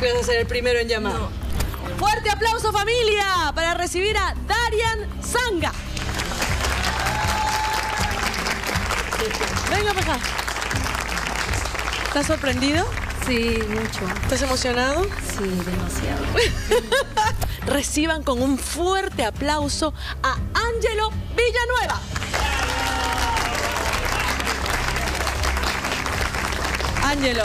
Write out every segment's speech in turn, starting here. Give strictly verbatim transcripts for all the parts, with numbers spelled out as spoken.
Que vas a ser el primero en llamar. No. Fuerte aplauso, familia, para recibir a Daryan Sanga. Venga para acá. ¿Estás sorprendido? Sí, mucho. ¿Estás emocionado? Sí, demasiado. Reciban con un fuerte aplauso a Ángelo Villanueva. Ángelo,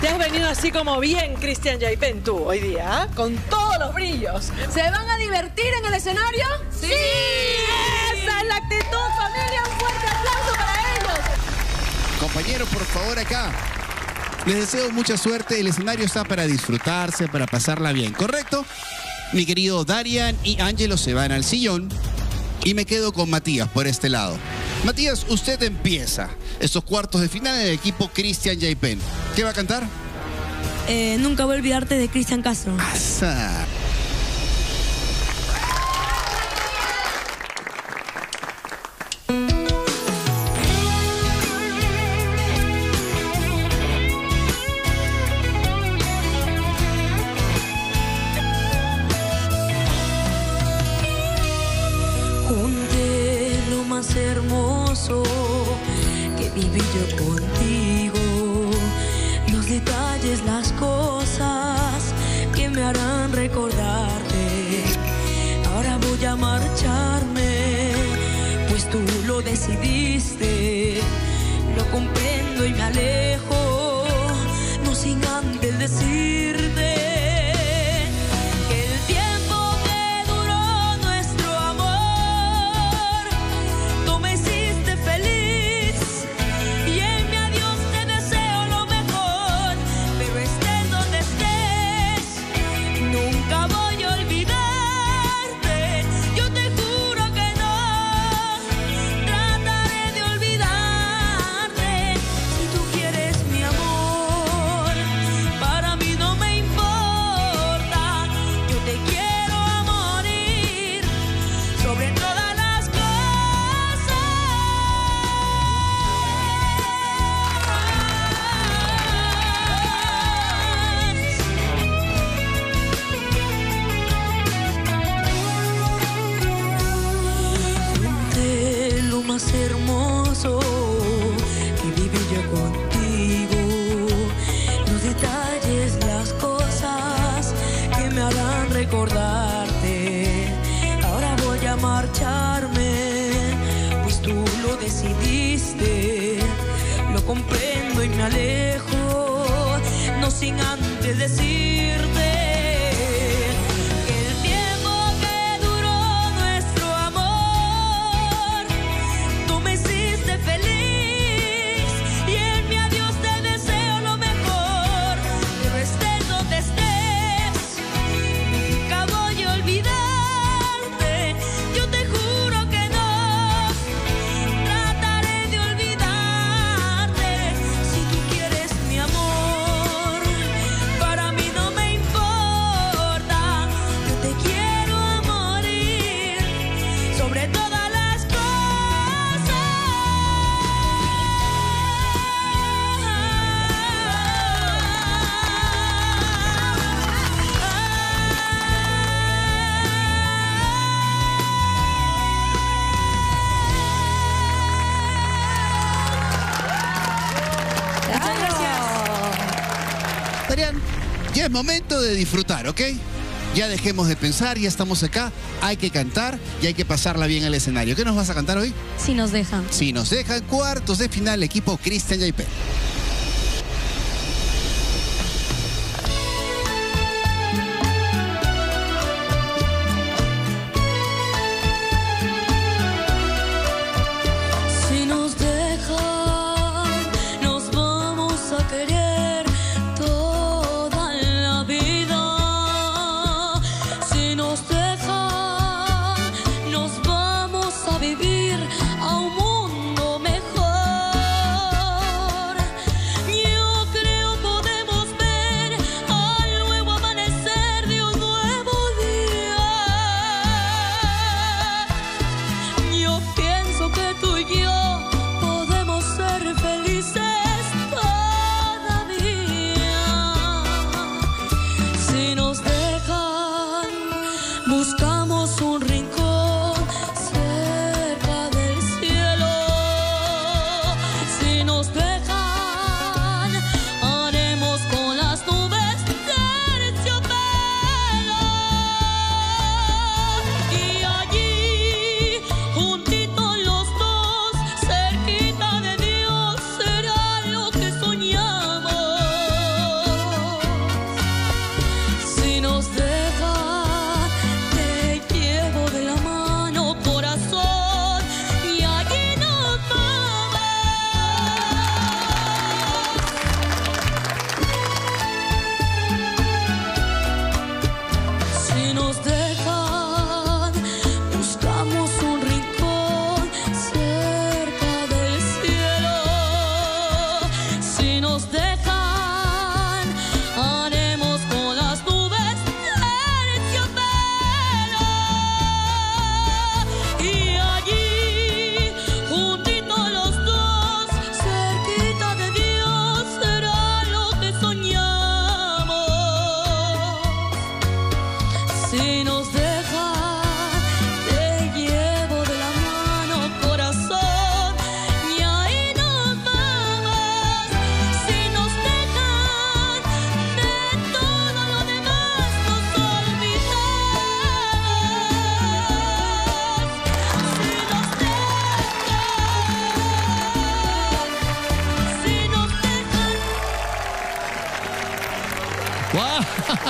te has venido así como bien Cristian Yaipén tú hoy día, ¿eh? Con todos los brillos. ¿Se van a divertir en el escenario? ¡Sí! ¡Sí! ¡Esa es la actitud, familia! ¡Un fuerte aplauso para ellos! Compañeros, por favor, acá. Les deseo mucha suerte. El escenario está para disfrutarse, para pasarla bien, ¿correcto? Mi querido Daryan y Ángelo se van al sillón y me quedo con Matías por este lado. Matías, usted empieza estos cuartos de final del equipo Cristian Yaipén. ¿Qué va a cantar? Eh, Nunca voy a olvidarte de Cristian Castro. Asa. Hermoso que viví yo contigo, los detalles, las cosas que me harán recordarte. Ahora voy a marcharme, pues tú lo decidiste. Lo comprendo y me alejo, no sin antes decirte. Hermoso que viví yo contigo, los detalles, las cosas que me harán recordarte. Ahora voy a marcharme, pues tú lo decidiste. Lo comprendo y me alejo, no sin antes decirte. Ya es momento de disfrutar, ¿ok? Ya dejemos de pensar, ya estamos acá, hay que cantar y hay que pasarla bien al escenario. ¿Qué nos vas a cantar hoy? Si nos dejan. Si nos dejan, cuartos de final, equipo Cristian Yaipén. A un mundo mejor.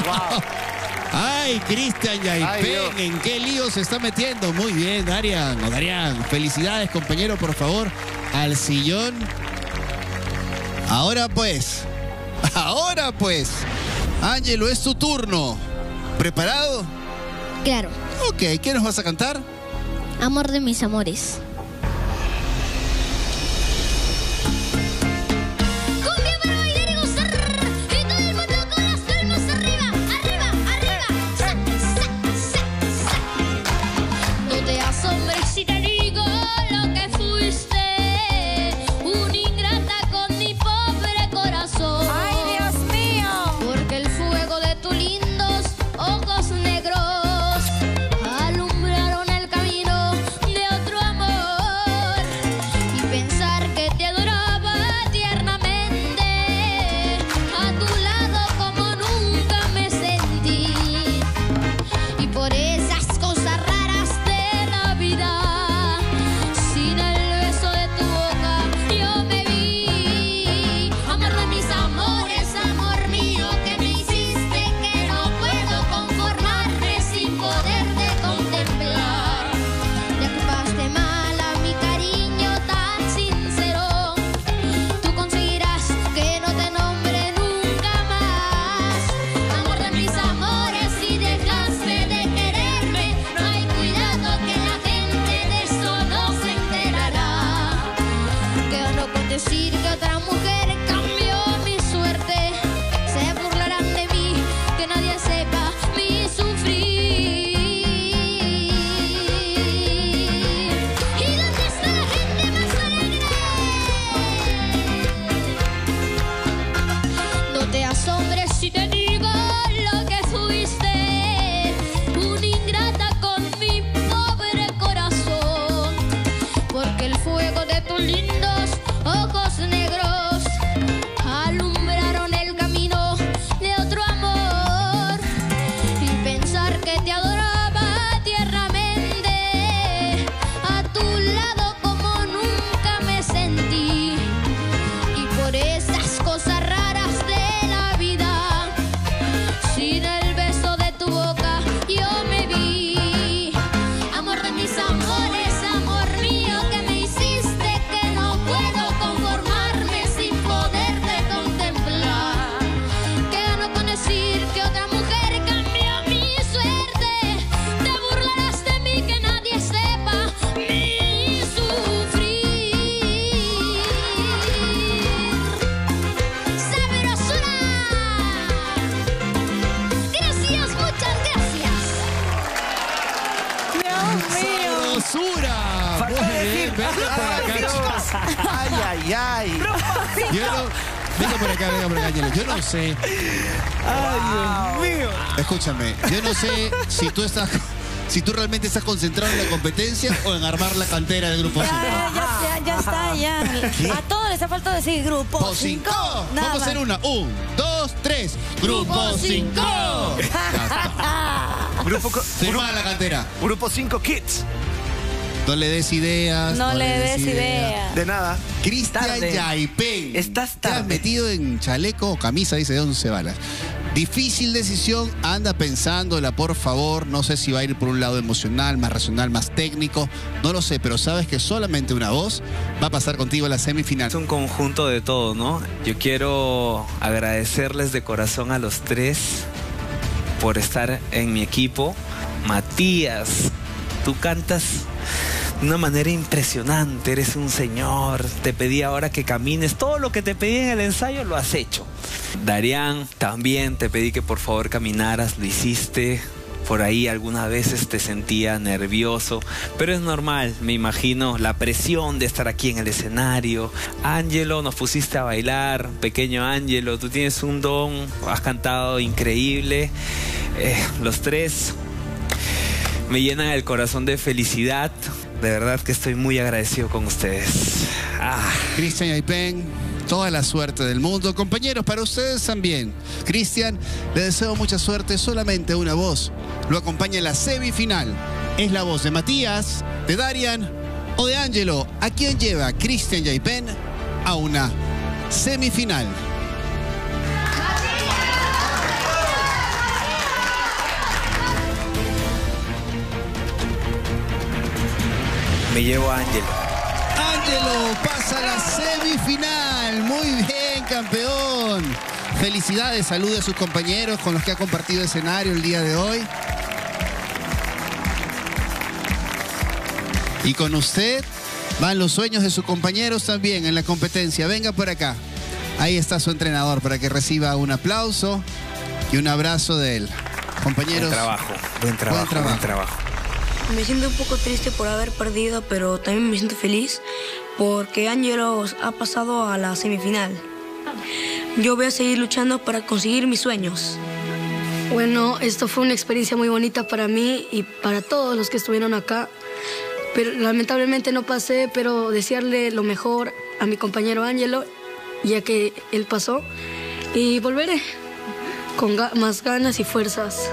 Wow. Ay, Cristian Yaipén, ¿en qué lío se está metiendo? Muy bien, Daryan, o Daryan, felicidades, compañero, por favor, al sillón. Ahora pues, ahora pues, Ángelo, es tu turno. ¿Preparado? Claro. Ok, ¿qué nos vas a cantar? Amor de mis amores. Yo no sé. Ay, wow. Dios mío. Escúchame, yo no sé si tú estás, si tú realmente estás concentrado en la competencia o en armar la cantera del Grupo cinco. Ya, ya, ya está, ya. ¿Qué? A todos les ha faltado decir Grupo cinco. Vamos a hacer una. Un, dos, tres. Grupo cinco. Grupo Se llama la cantera. Grupo cinco Kids. No le des ideas. No, no le des ideas. ideas. De nada. Cristian Yaipén. Estás tarde. Te has metido en chaleco o camisa, dice, de once balas. Difícil decisión, anda pensándola, por favor. No sé si va a ir por un lado emocional, más racional, más técnico. No lo sé, pero sabes que solamente una voz va a pasar contigo a la semifinal. Es un conjunto de todo, ¿no? Yo quiero agradecerles de corazón a los tres por estar en mi equipo. Matías, tú cantas de una manera impresionante, eres un señor. Te pedí ahora que camines, todo lo que te pedí en el ensayo lo has hecho. Daryan, también te pedí que por favor caminaras, lo hiciste. Por ahí algunas veces te sentía nervioso, pero es normal, me imagino, la presión de estar aquí en el escenario. Ángelo, nos pusiste a bailar, pequeño Ángelo, tú tienes un don, has cantado increíble. eh, Los tres me llenan el corazón de felicidad. De verdad que estoy muy agradecido con ustedes. Ah. Cristian Yaipén, toda la suerte del mundo. Compañeros, para ustedes también. Cristian, le deseo mucha suerte. Solamente una voz lo acompaña en la semifinal. Es la voz de Matías, de Daryan o de Ángelo. ¿A quién lleva Cristian Yaipén a una semifinal? me llevo a Ángelo. Ángelo pasa a la semifinal. Muy bien, campeón. Felicidades, salude a sus compañeros con los que ha compartido escenario el día de hoy. Y con usted van los sueños de sus compañeros también en la competencia. Venga por acá. Ahí está su entrenador para que reciba un aplauso y un abrazo de él. Compañeros. Buen trabajo, buen trabajo, buen trabajo. Buen trabajo. Me siento un poco triste por haber perdido, pero también me siento feliz porque Ángelo ha pasado a la semifinal. Yo voy a seguir luchando para conseguir mis sueños. Bueno, esto fue una experiencia muy bonita para mí y para todos los que estuvieron acá. Pero lamentablemente no pasé, pero desearle lo mejor a mi compañero Ángelo, ya que él pasó, y volveré con ga- más ganas y fuerzas.